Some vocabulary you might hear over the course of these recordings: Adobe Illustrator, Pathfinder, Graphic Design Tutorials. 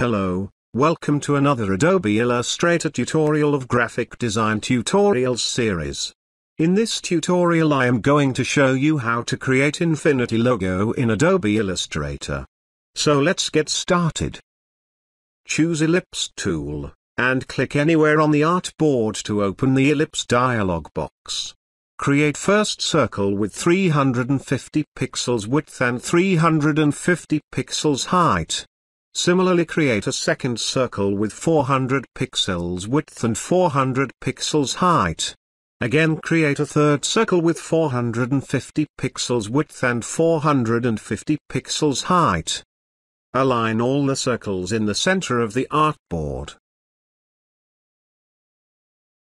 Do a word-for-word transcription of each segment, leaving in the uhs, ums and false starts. Hello, welcome to another Adobe Illustrator tutorial of Graphic Design Tutorials series. In this tutorial I am going to show you how to create Infinity logo in Adobe Illustrator. So let's get started. Choose Ellipse tool, and click anywhere on the artboard to open the Ellipse dialog box. Create first circle with three hundred fifty pixels width and three hundred fifty pixels height. Similarly create a second circle with four hundred pixels width and four hundred pixels height. Again create a third circle with four hundred fifty pixels width and four hundred fifty pixels height. Align all the circles in the center of the artboard.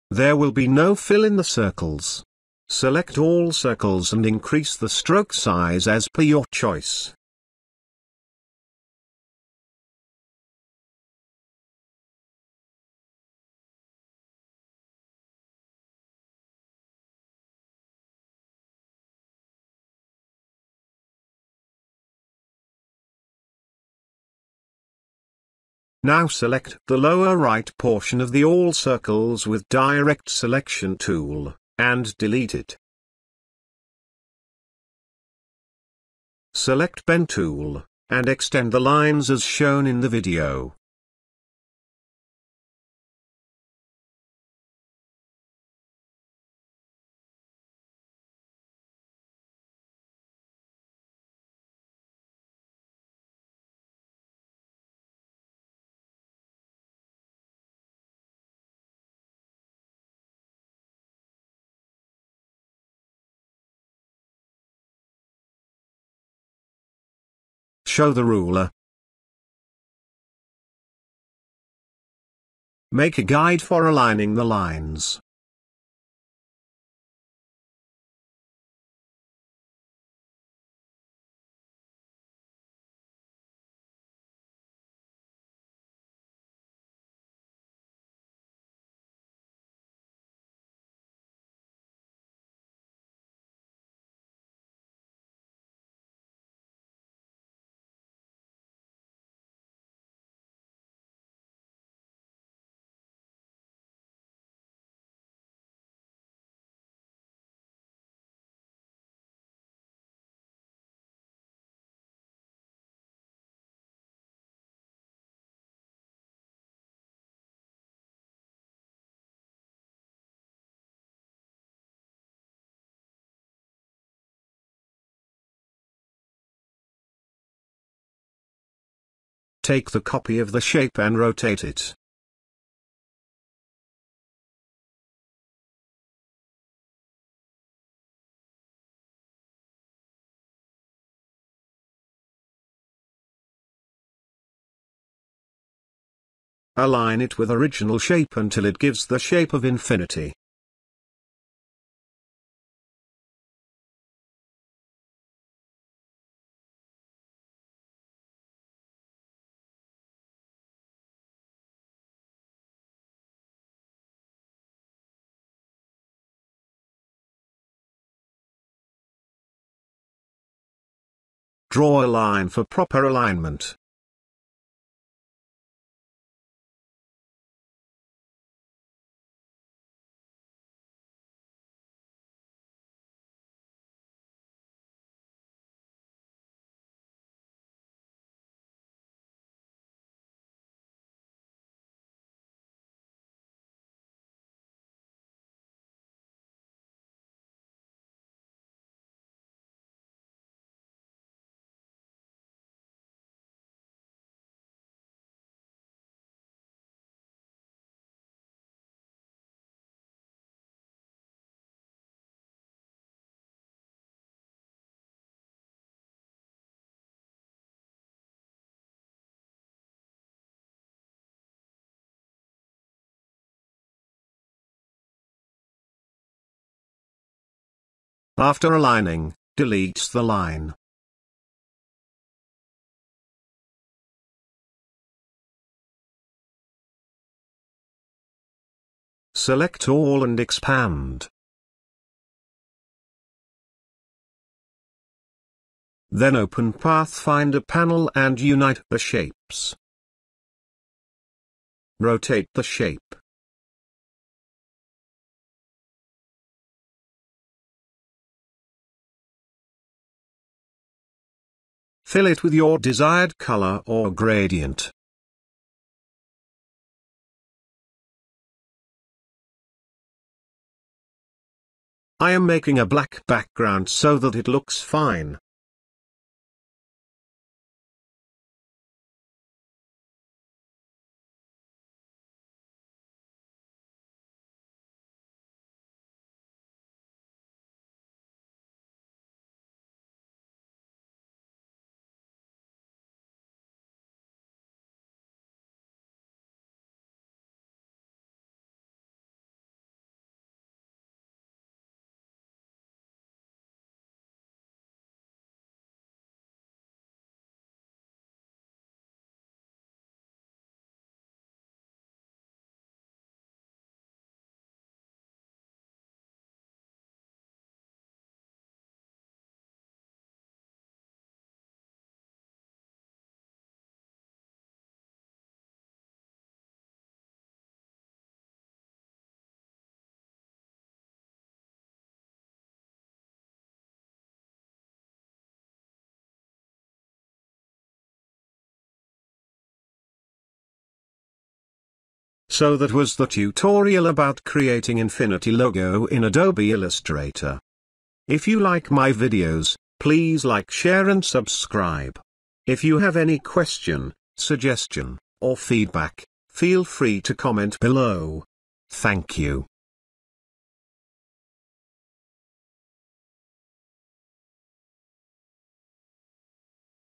There will be no fill in the circles. Select all circles and increase the stroke size as per your choice. Now select the lower right portion of the all circles with direct selection tool, and delete it. Select pen tool, and extend the lines as shown in the video. Show the ruler. Make a guide for aligning the lines. Take the copy of the shape and rotate it. Align it with original shape until it gives the shape of infinity. Draw a line for proper alignment. After aligning, delete the line. Select all and expand. Then open Pathfinder panel and unite the shapes. Rotate the shape. Fill it with your desired color or gradient. I am making a black background so that it looks fine. So that was the tutorial about creating Infinity logo in Adobe Illustrator. If you like my videos, please like, share and subscribe. If you have any question, suggestion, or feedback, feel free to comment below. Thank you.